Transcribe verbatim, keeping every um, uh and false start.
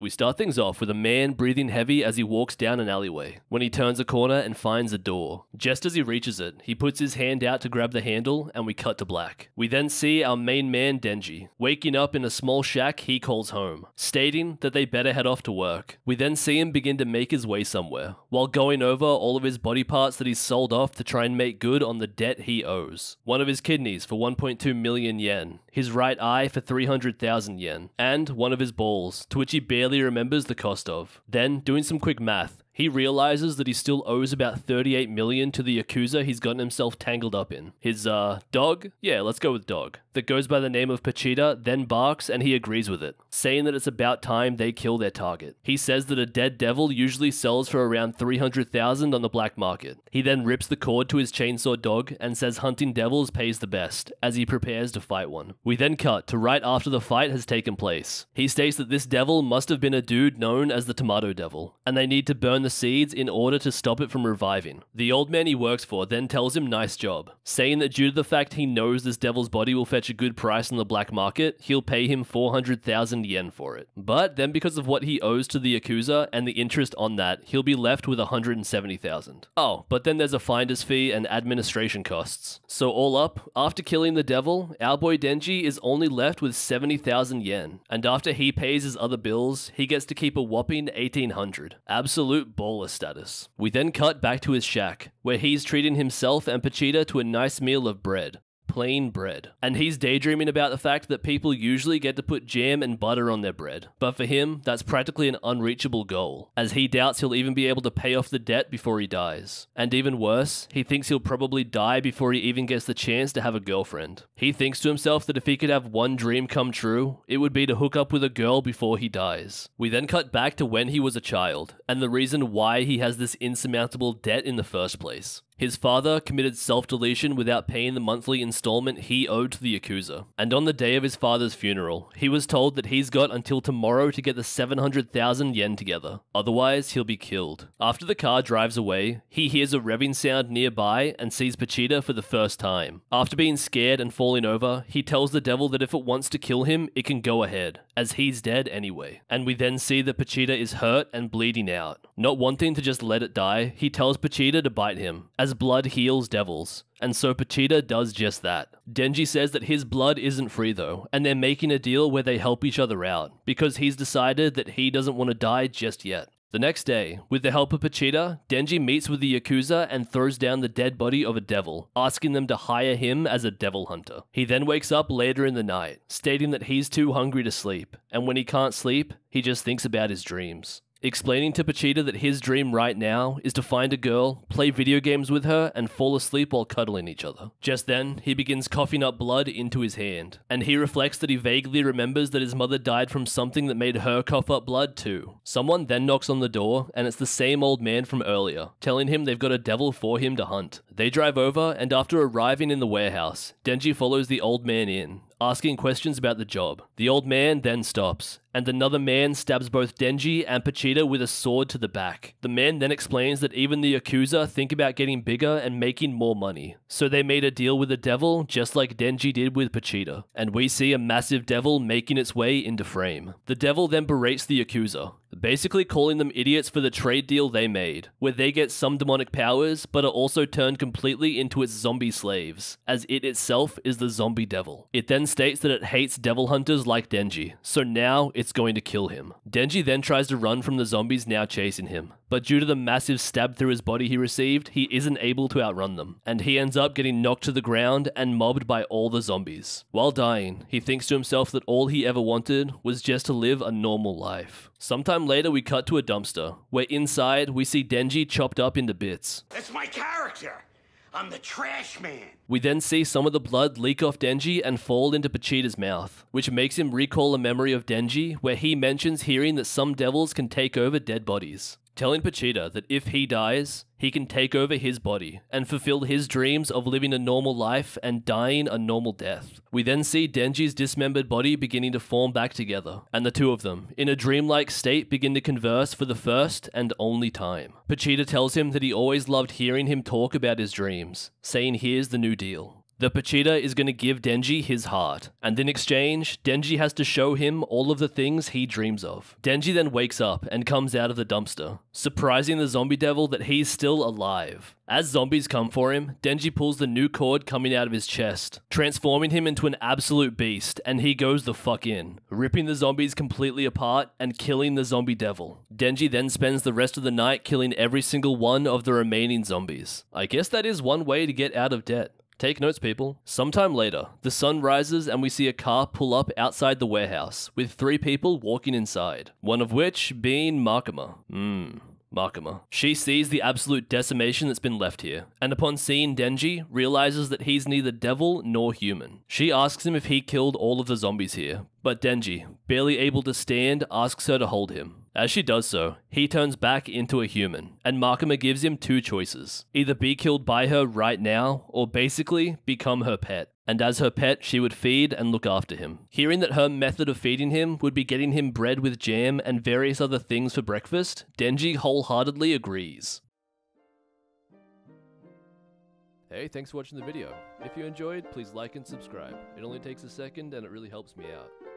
We start things off with a man breathing heavy as he walks down an alleyway, when he turns a corner and finds a door. Just as he reaches it, he puts his hand out to grab the handle, and we cut to black. We then see our main man Denji, waking up in a small shack he calls home, stating that they better head off to work. We then see him begin to make his way somewhere, while going over all of his body parts that he's sold off to try and make good on the debt he owes. One of his kidneys for one point two million yen, his right eye for three hundred thousand yen, and one of his balls, to which he barely remembers the cost of. Then, doing some quick math, he realizes that he still owes about thirty-eight million to the Yakuza he's gotten himself tangled up in. His, uh, dog? Yeah, let's go with dog. That goes by the name of Pochita, then barks, and he agrees with it, saying that it's about time they kill their target. He says that a dead devil usually sells for around three hundred thousand on the black market. He then rips the cord to his chainsaw dog and says hunting devils pays the best, as he prepares to fight one. We then cut to right after the fight has taken place. He states that this devil must have been a dude known as the Tomato Devil, and they need to burn the The seeds in order to stop it from reviving. The old man he works for then tells him nice job, saying that due to the fact he knows this devil's body will fetch a good price on the black market, he'll pay him four hundred thousand yen for it. But then because of what he owes to the Yakuza and the interest on that, he'll be left with one hundred seventy thousand. Oh, but then there's a finder's fee and administration costs. So all up, after killing the devil, our boy Denji is only left with seventy thousand yen, and after he pays his other bills, he gets to keep a whopping eighteen hundred. Absolute baller status. We then cut back to his shack, where he's treating himself and Pochita to a nice meal of bread. Plain bread. And he's daydreaming about the fact that people usually get to put jam and butter on their bread. But for him, that's practically an unreachable goal, as he doubts he'll even be able to pay off the debt before he dies. And even worse, he thinks he'll probably die before he even gets the chance to have a girlfriend. He thinks to himself that if he could have one dream come true, it would be to hook up with a girl before he dies. We then cut back to when he was a child, and the reason why he has this insurmountable debt in the first place. His father committed self-deletion without paying the monthly installment he owed to the Yakuza. And on the day of his father's funeral, he was told that he's got until tomorrow to get the seven hundred thousand yen together. Otherwise, he'll be killed. After the car drives away, he hears a revving sound nearby and sees Pochita for the first time. After being scared and falling over, he tells the devil that if it wants to kill him, it can go ahead, as he's dead anyway. And we then see that Pochita is hurt and bleeding out. Not wanting to just let it die, he tells Pochita to bite him, as blood heals devils. And so Pochita does just that. Denji says that his blood isn't free though, and they're making a deal where they help each other out, because he's decided that he doesn't want to die just yet. The next day, with the help of Pochita, Denji meets with the Yakuza and throws down the dead body of a devil, asking them to hire him as a devil hunter. He then wakes up later in the night, stating that he's too hungry to sleep, and when he can't sleep, he just thinks about his dreams. Explaining to Pochita that his dream right now is to find a girl, play video games with her, and fall asleep while cuddling each other. Just then, he begins coughing up blood into his hand, and he reflects that he vaguely remembers that his mother died from something that made her cough up blood too. Someone then knocks on the door, and it's the same old man from earlier, telling him they've got a devil for him to hunt. They drive over, and after arriving in the warehouse, Denji follows the old man in, asking questions about the job. The old man then stops, and another man stabs both Denji and Pochita with a sword to the back. The man then explains that even the Yakuza think about getting bigger and making more money, so they made a deal with the devil just like Denji did with Pochita, and we see a massive devil making its way into frame. The devil then berates the Yakuza, basically calling them idiots for the trade deal they made, where they get some demonic powers but are also turned completely into its zombie slaves, as it itself is the zombie devil. It then states that it hates devil hunters like Denji, so now it's going to kill him. Denji then tries to run from the zombies now chasing him, but due to the massive stab through his body he received, he isn't able to outrun them, and he ends up getting knocked to the ground and mobbed by all the zombies. While dying, he thinks to himself that all he ever wanted was just to live a normal life. Sometime later we cut to a dumpster, where inside we see Denji chopped up into bits. That's my character! I'm the trash man! We then see some of the blood leak off Denji and fall into Pochita's mouth, which makes him recall a memory of Denji where he mentions hearing that some devils can take over dead bodies, telling Pochita that if he dies, he can take over his body and fulfill his dreams of living a normal life and dying a normal death. We then see Denji's dismembered body beginning to form back together, and the two of them, in a dreamlike state, begin to converse for the first and only time. Pochita tells him that he always loved hearing him talk about his dreams, saying here's the new deal. The Pochita is going to give Denji his heart, and in exchange, Denji has to show him all of the things he dreams of. Denji then wakes up and comes out of the dumpster, surprising the zombie devil that he's still alive. As zombies come for him, Denji pulls the new cord coming out of his chest, transforming him into an absolute beast, and he goes the fuck in, ripping the zombies completely apart and killing the zombie devil. Denji then spends the rest of the night killing every single one of the remaining zombies. I guess that is one way to get out of debt. Take notes, people. Sometime later, the sun rises and we see a car pull up outside the warehouse, with three people walking inside, one of which being Makima. Mmm, Makima. She sees the absolute decimation that's been left here, and upon seeing Denji, realizes that he's neither devil nor human. She asks him if he killed all of the zombies here, but Denji, barely able to stand, asks her to hold him. As she does so, he turns back into a human, and Makima gives him two choices. Either be killed by her right now, or basically become her pet. And as her pet, she would feed and look after him. Hearing that her method of feeding him would be getting him bread with jam and various other things for breakfast, Denji wholeheartedly agrees. Hey, thanks for watching the video. If you enjoyed, please like and subscribe. It only takes a second and it really helps me out.